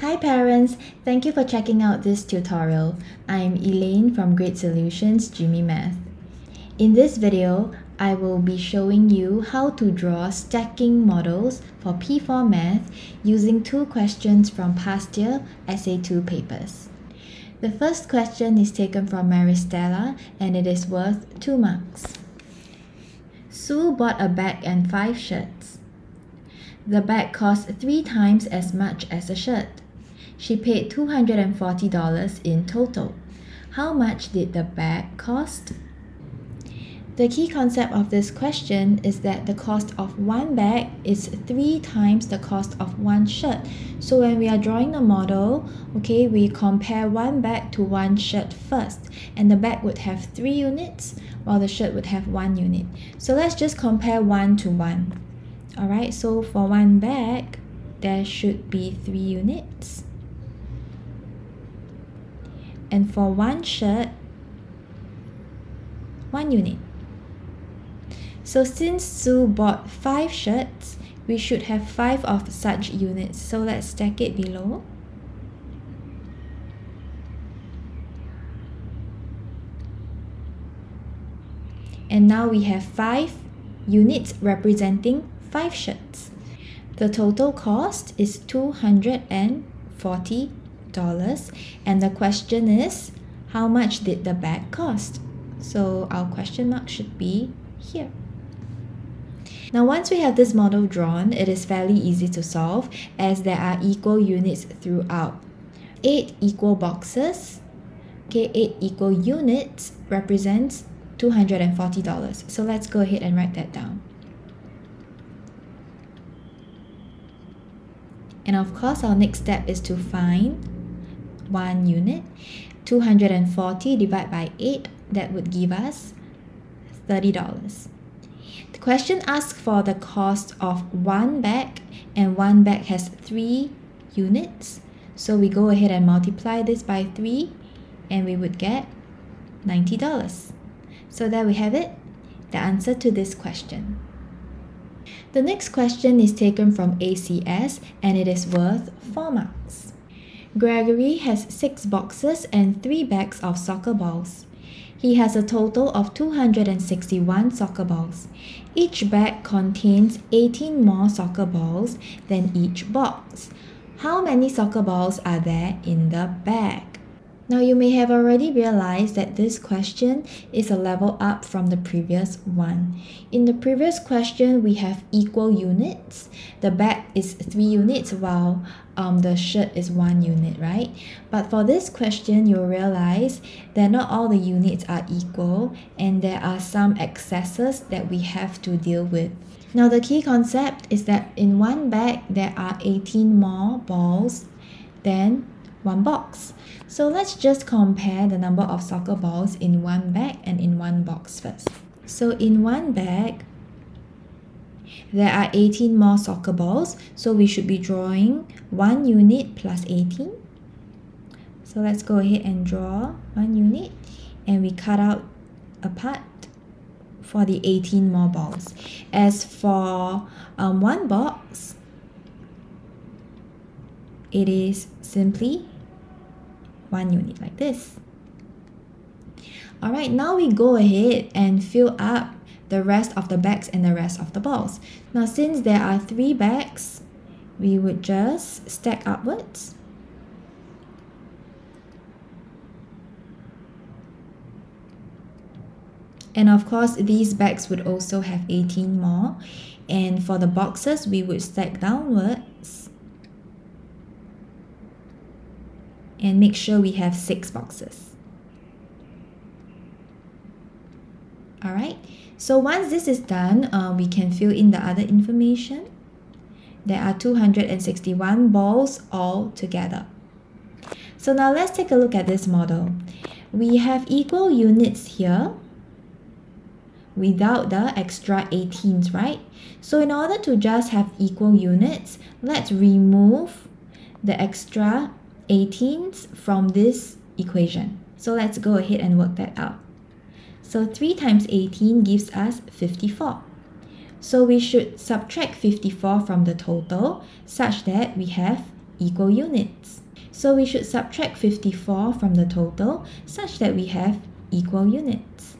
Hi parents, thank you for checking out this tutorial. I'm Elaine from Great Solutions, Jimmy Math. In this video, I will be showing you how to draw stacking models for P4 math using two questions from past year SA2 papers. The first question is taken from Maristella and it is worth 2 marks. Sue bought a bag and 5 shirts. The bag cost 3 times as much as a shirt. She paid $240 in total. How much did the bag cost? The key concept of this question is that the cost of one bag is 3 times the cost of one shirt. So when we are drawing the model, okay, we compare one bag to one shirt first, and the bag would have 3 units while the shirt would have 1 unit. So let's just compare 1 to 1. Alright, so for one bag, there should be 3 units. And for one shirt, 1 unit. So since Sue bought 5 shirts, we should have 5 of such units. So let's stack it below. And now we have 5 units representing 5 shirts. The total cost is $240. And the question is, how much did the bag cost? So our question mark should be here. Now once we have this model drawn, it is fairly easy to solve as there are equal units throughout. 8 equal boxes, okay, 8 equal units represents $240. So let's go ahead and write that down. And of course our next step is to find 1 unit. 240 divided by 8, that would give us $30. The question asks for the cost of one bag, and one bag has 3 units. So we go ahead and multiply this by 3 and we would get $90. So there we have it, the answer to this question. The next question is taken from ACS and it is worth 4 marks. Gregory has 6 boxes and 3 bags of soccer balls. He has a total of 261 soccer balls. Each bag contains 18 more soccer balls than each box. How many soccer balls are there in the bag? Now you may have already realized that this question is a level up from the previous one. In the previous question, we have equal units. The bag is 3 units while the shirt is 1 unit, right? But for this question, you'll realize that not all the units are equal and there are some excesses that we have to deal with. Now the key concept is that in one bag, there are 18 more balls than one box. So let's just compare the number of soccer balls in one bag and in one box first. So in one bag, there are 18 more soccer balls, so we should be drawing 1 unit plus 18. So let's go ahead and draw 1 unit and we cut out a part for the 18 more balls. As for one box, it is simply 1 unit like this. Alright, now we go ahead and fill up the rest of the bags and the rest of the balls. Now since there are 3 bags, we would just stack upwards. And of course these bags would also have 18 more, and for the boxes we would stack downwards and make sure we have 6 boxes. Alright, so once this is done, we can fill in the other information. There are 261 balls all together. So now let's take a look at this model. We have equal units here without the extra 18s, right? So in order to just have equal units, let's remove the extra 18s from this equation. So let's go ahead and work that out. So 3 times 18 gives us 54. So we should subtract 54 from the total such that we have equal units. So we should subtract 54 from the total such that we have equal units.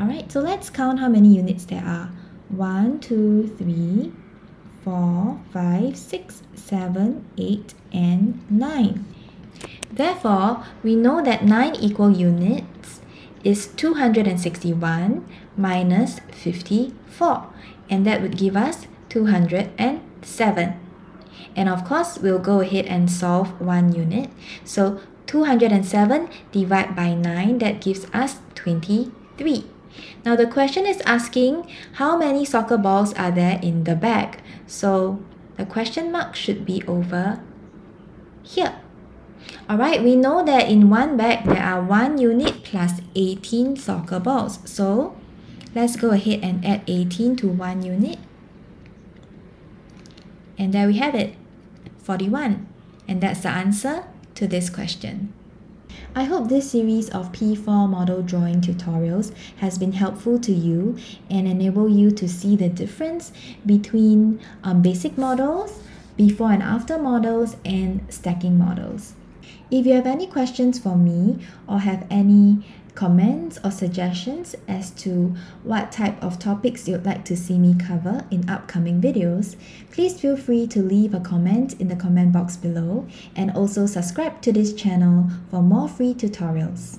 Alright, so let's count how many units there are. 1, 2, 3, 4, 5, 6, 7, 8, and 9. Therefore, we know that 9 equal units is 261 minus 54, and that would give us 207. And of course, we'll go ahead and solve one unit. So 207 divided by 9, that gives us 23. Now the question is asking how many soccer balls are there in the bag? So the question mark should be over here. Alright, we know that in one bag there are 1 unit plus 18 soccer balls. So let's go ahead and add 18 to 1 unit. And there we have it, 41. And that's the answer to this question. I hope this series of P4 model drawing tutorials has been helpful to you and enable you to see the difference between basic models, before and after models, and stacking models. If you have any questions for me or have any comments or suggestions as to what type of topics you'd like to see me cover in upcoming videos, please feel free to leave a comment in the comment box below, and also subscribe to this channel for more free tutorials.